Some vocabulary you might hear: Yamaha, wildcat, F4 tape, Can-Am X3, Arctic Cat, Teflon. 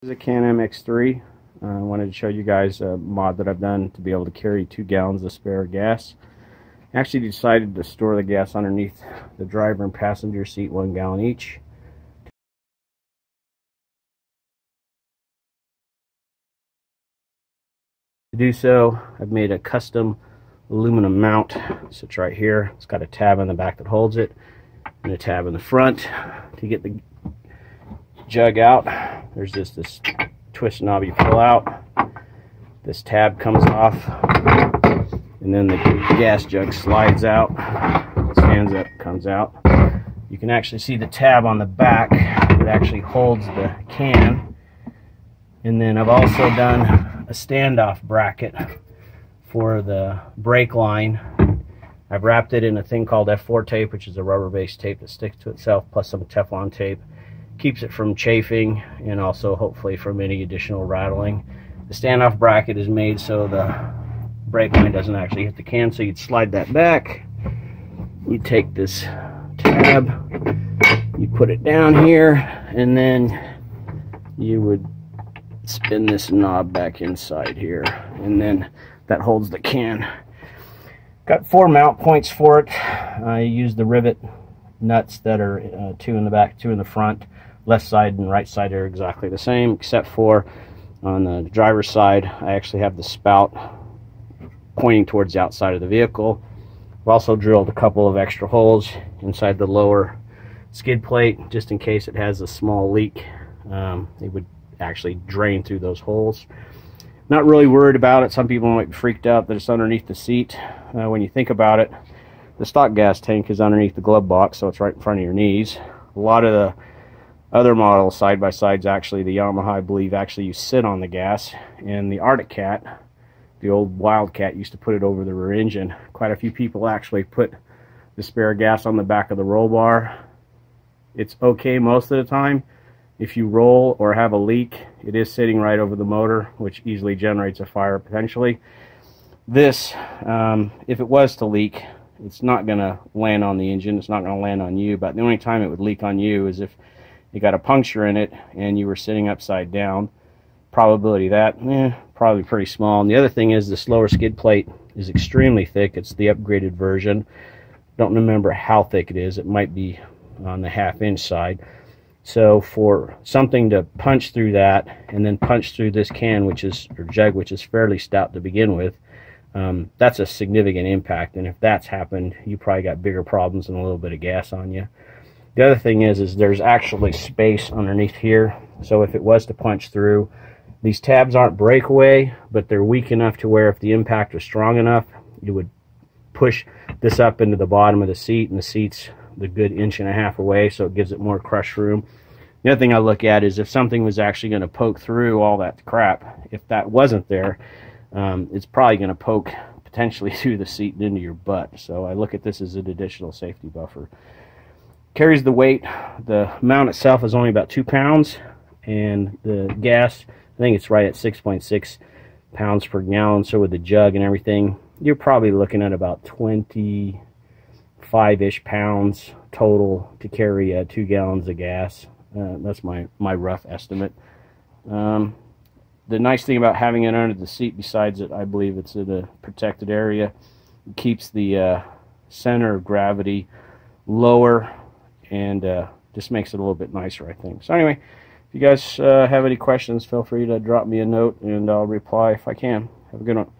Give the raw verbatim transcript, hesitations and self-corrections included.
This is a Can-Am X three. Uh, I wanted to show you guys a mod that I've done to be able to carry two gallons of spare gas. I actually decided to store the gas underneath the driver and passenger seat, one gallon each. To do so, I've made a custom aluminum mount. It sits right here. It's got a tab on the back that holds it and a tab in the front to get the jug out. There's just this twist knob you pull out, this tab comes off, and then the gas jug slides out, stands up, comes out. You can actually see the tab on the back that actually holds the can. And then I've also done a standoff bracket for the brake line. I've wrapped it in a thing called F four tape, which is a rubber-based tape that sticks to itself, plus some Teflon tape. Keeps it from chafing and also hopefully from any additional rattling. The standoff bracket is made so the brake line doesn't actually hit the can, so you'd slide that back, you take this tab, you put it down here, and then you would spin this knob back inside here, and then that holds the can. Got four mount points for it. I used the rivet nuts that are uh, two in the back, two in the front. Left side and right side are exactly the same, except for on the driver's side I actually have the spout pointing towards the outside of the vehicle. I've also drilled a couple of extra holes inside the lower skid plate just in case it has a small leak. Um, it would actually drain through those holes. Not really worried about it. Some people might be freaked out that it's underneath the seat. Uh, when you think about it, the stock gas tank is underneath the glove box, so it's right in front of your knees. A lot of the other models, side-by-sides, actually, the Yamaha, I believe, actually you sit on the gas. And the Arctic Cat, the old Wildcat, used to put it over the rear engine. Quite a few people actually put the spare gas on the back of the roll bar. It's okay most of the time. If you roll or have a leak, it is sitting right over the motor, which easily generates a fire potentially. This, um, if it was to leak, it's not going to land on the engine, it's not going to land on you, but the only time it would leak on you is if you got a puncture in it and you were sitting upside down. Probability of that, eh, probably pretty small. And the other thing is this lower skid plate is extremely thick. It's the upgraded version. Don't remember how thick it is. It might be on the half inch side. So for something to punch through that and then punch through this can, which is, or jug, which is fairly stout to begin with, Um, that's a significant impact, and if that's happened, you probably got bigger problems and a little bit of gas on you. The other thing is, is there's actually space underneath here, so if it was to punch through, these tabs aren't breakaway, but they're weak enough to where if the impact was strong enough, you would push this up into the bottom of the seat, and the seat's the good inch and a half away, so it gives it more crush room. The other thing I look at is if something was actually going to poke through all that crap, if that wasn't there, Um, it's probably going to poke potentially through the seat and into your butt. So I look at this as an additional safety buffer. Carries the weight. The mount itself is only about two pounds, and the gas, I think it's right at six point six pounds per gallon. So with the jug and everything, you're probably looking at about twenty-five-ish pounds total to carry uh, two gallons of gas. Uh, that's my my rough estimate. Um, The nice thing about having it under the seat, besides it, I believe it's in a protected area, it keeps the uh, center of gravity lower and uh, just makes it a little bit nicer, I think. So anyway, if you guys uh, have any questions, feel free to drop me a note and I'll reply if I can. Have a good one.